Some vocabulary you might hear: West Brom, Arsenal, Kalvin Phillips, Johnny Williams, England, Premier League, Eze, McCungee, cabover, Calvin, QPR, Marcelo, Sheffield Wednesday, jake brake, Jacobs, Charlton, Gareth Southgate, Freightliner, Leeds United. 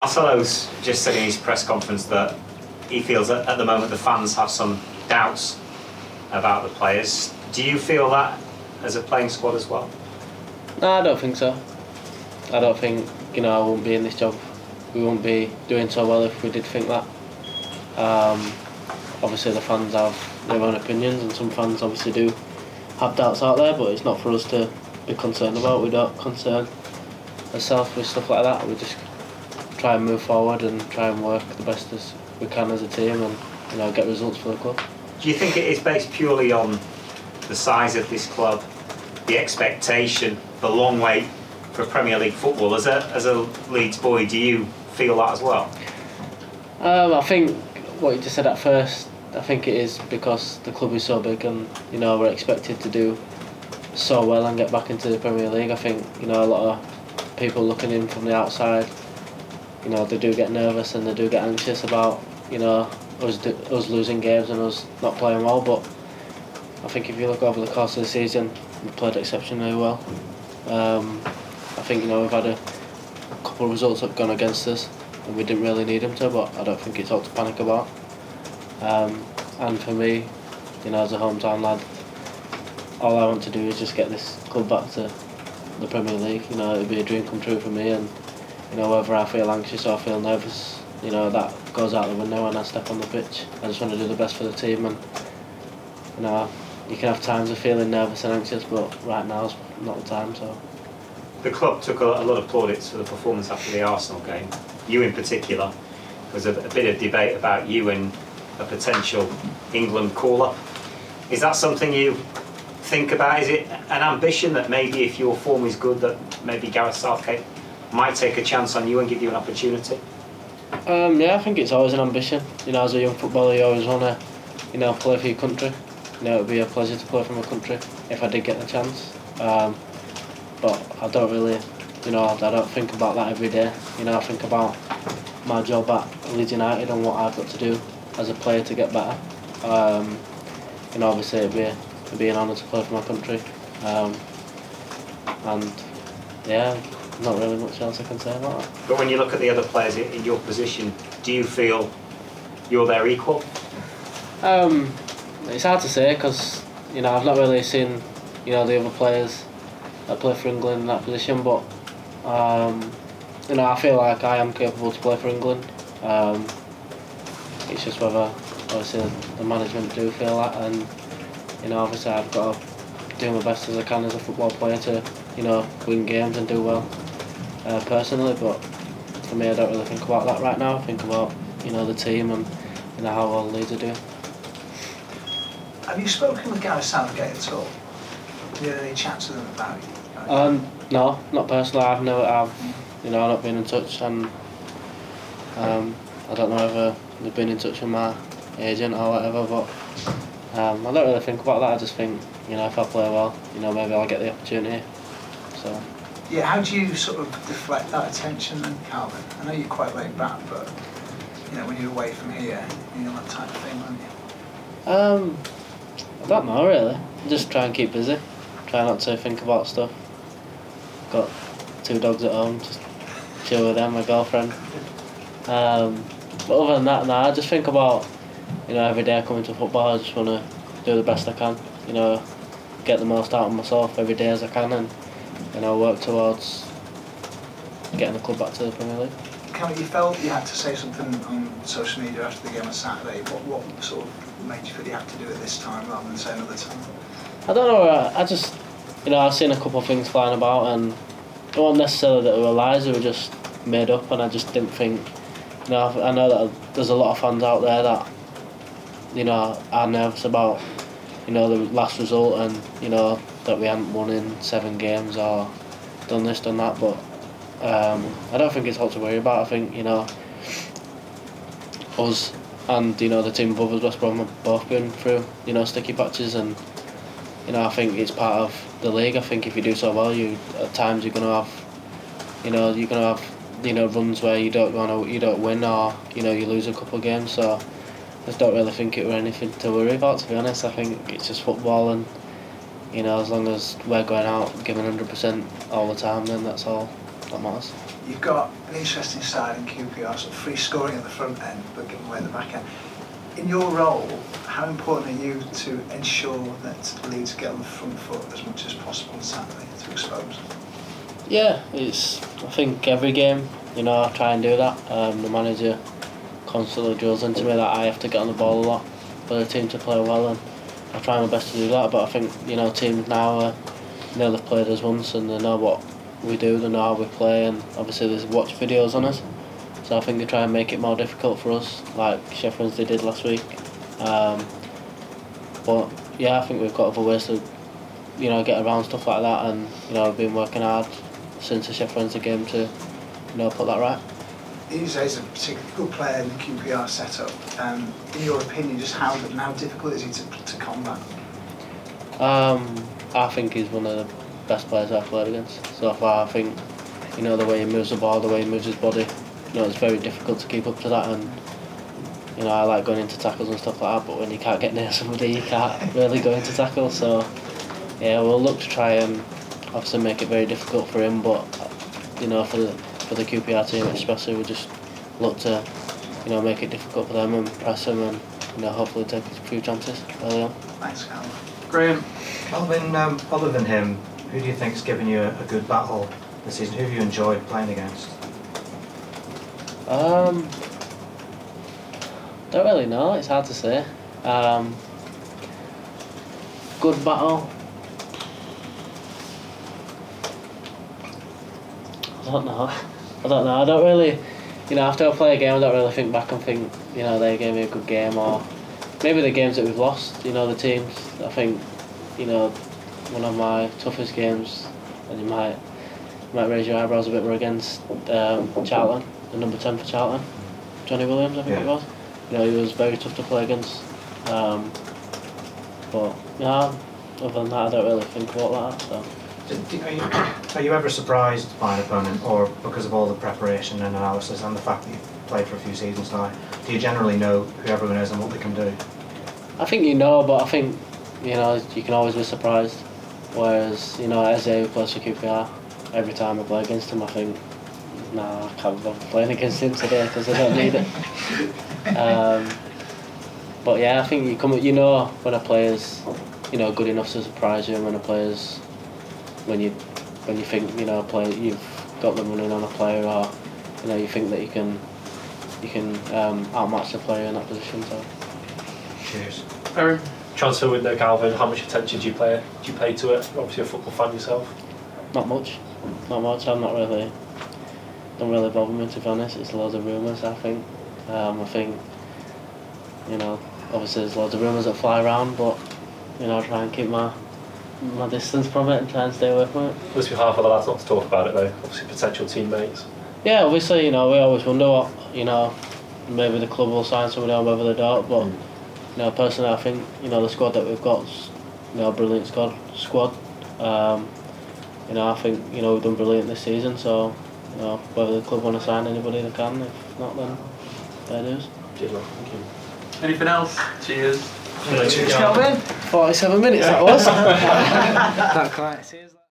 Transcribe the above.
Marcelo's just said in his press conference that he feels that at the moment the fans have some doubts about the players. Do you feel that as a playing squad as well? No, I don't think so. I don't think, you know, I wouldn't be in this job. We wouldn't be doing so well if we did think that. Obviously the fans have their own opinions and some fans obviously do have doubts out there, but it's not for us to be concerned about. We don't concern ourselves with stuff like that. We just try and move forward and try and work the best as we can as a team and, you know, get results for the club. Do you think it is based purely on the size of this club, the expectation, the long wait for Premier League football? As a Leeds boy, do you feel that as well? I think what you just said at first, I think it is because the club is so big and, you know, we're expected to do so well and get back into the Premier League. I think, you know, a lot of people looking in from the outside, you know, they do get nervous and they do get anxious about, you know, us losing games and us not playing well. But I think if you look over the course of the season, we've played exceptionally well. I think, you know, we've had a couple of results that have gone against us and we didn't really need them to, but I don't think it's all to panic about. And for me, you know, as a hometown lad, all I want to do is just get this club back to the Premier League. You know, it would be a dream come true for me, and, you know, whether I feel anxious or I feel nervous, you know, that goes out the window when I step on the pitch. I just want to do the best for the team, and, you know, you can have times of feeling nervous and anxious, but right now is not the time, so. The club took a lot of plaudits for the performance after the Arsenal game. You in particular. There was a bit of debate about you and a potential England call-up. Is that something you think about? Is it an ambition that maybe if your form is good, that maybe Gareth Southgate might take a chance on you and give you an opportunity? Yeah, I think it's always an ambition. You know, as a young footballer, you always want to, you know, play for your country. You know, it would be a pleasure to play for my country if I did get the chance. But I don't really, you know, I don't think about that every day. You know, I think about my job at Leeds United and what I've got to do as a player to get better. You know, obviously it'd be an honour to play for my country. And yeah, not really much else I can say about that. But when you look at the other players in your position, do you feel you're their equal? It's hard to say because, you know, I've not really seen, you know, the other players that play for England in that position, but you know, I feel like I am capable to play for England. It's just whether obviously the management do feel that, and, you know, obviously I've got to do my best as I can as a football player to, you know, win games and do well personally. But for me, I don't really think about that right now. I think about, you know, the team and, you know, how well Leeds are doing. Have you spoken with Gareth Southgate at all? Have you had any chats with him about you? No, not personally. I've you know, not been in touch, and I don't know whether they've been in touch with my agent or whatever. But I don't really think about that. I just think, you know, if I play well, you know, maybe I'll get the opportunity. So. Yeah, how do you sort of deflect that attention then, Kalvin? I know you're quite laid back, but, you know, when you're away from here, you know that type of thing, aren't you? I don't know really. Just try and keep busy. Try not to think about stuff. Got two dogs at home, just chill with them, my girlfriend. But other than that, nah, I just think about, you know, every day I come into football, I just want to do the best I can. You know, get the most out of myself every day as I can, and, you know, work towards getting the club back to the Premier League. You felt you had to say something on social media after the game on Saturday. What sort of made you feel you had to do it this time rather than say another time? I don't know. I just, you know, I've seen a couple of things flying about, and it wasn't necessarily that they were lies. They were just made up, and I just didn't think. You know, I know that there's a lot of fans out there that, you know, are nervous about, you know, the last result and, you know, that we haven't won in 7 games or done this, done that, but. I don't think it's all to worry about. I think, you know, us and, you know, the team above us, West Brom, have both been through, you know, sticky patches, and, you know, I think it's part of the league. I think if you do so well, you at times you're gonna have, you know, runs where you don't win, or, you know, you lose a couple of games. So I just don't really think it were anything to worry about, to be honest. I think it's just football, and, you know, as long as we're going out giving 100% all the time, then that's all. That matters. You've got an interesting side in QPR, sort of free scoring at the front end, but giving away the back end. In your role, how important are you to ensure that Leeds get on the front foot as much as possible on Saturday to expose? Yeah, it's. I think every game, you know, I try and do that. The manager constantly drills into me that I have to get on the ball a lot for the team to play well, and I try my best to do that. But I think, you know, teams now, you know, they've played us once and they know what we do, they know how we play, and obviously there's watch videos on us, so I think they try and make it more difficult for us, like Sheffield Wednesday did last week. But yeah, I think we've got other ways to, you know, get around stuff like that, and you know, I've been working hard since the Sheffield Wednesday game to, you know, put that right. He's a particularly good player in the QPR setup. In your opinion, just how difficult is he to combat? I think he's one of the best players I've played against so far. I think, you know, the way he moves the ball, the way he moves his body, you know, it's very difficult to keep up to that. And you know, I like going into tackles and stuff like that, but when you can't get near somebody, you can't really go into tackles. So yeah, we'll look to try and obviously make it very difficult for him, but you know, for the QPR team especially, we just look to, you know, make it difficult for them and press them, and you know, hopefully take a few chances early on. Thanks, Calvin. Graham, Calvin, other than him, who do you think's given you a good battle this season? Who have you enjoyed playing against? Don't really know. It's hard to say. Good battle. I don't know. I don't really, you know, after I play a game, I don't really think back and think, you know, they gave me a good game, or maybe the games that we've lost. You know, the teams. I think, you know, one of my toughest games, and you might raise your eyebrows a bit, were against Charlton, the number 10 for Charlton, Johnny Williams, I think it was. You know, he was very tough to play against. But yeah, other than that, I don't really think about that. So. Are you ever surprised by an opponent, or because of all the preparation and analysis and the fact that you've played for a few seasons now, do you generally know who everyone is and what they can do? I think you know, but I think, you know, you can always be surprised. Whereas, you know, Eze, who plays for QPR, every time I play against him, I think, nah, I can't bother playing against him today because I don't need it. But yeah, I think you know when a player's, you know, good enough to surprise you, and when a player's, when you think, you know, you've got them running on a player, or you know, you think that you can outmatch the player in that position. So. Cheers. Transfer window, Calvin. How much attention do you pay to it? Obviously, a football fan yourself. Not much. I'm not really. Don't really bother me, to be honest. It's loads of rumours. I think. You know, obviously there's loads of rumours that fly around, but you know, I try and keep my distance from it and try and stay away from it. It must be hard for the lads not to talk about it, though. Obviously, potential teammates. Yeah, obviously, you know, we always wonder what, you know, maybe the club will sign somebody or whether they don't, but. You know, personally, I think, you know, the squad that we've got, you know, brilliant squad. You know, I think, you know, we've done brilliant this season. So, you know, whether the club want to sign anybody, they can. If not, then there it is. Cheers, man. Thank you. Anything else? Cheers. Cheers, Calvin. 47 minutes. That was. Not quite.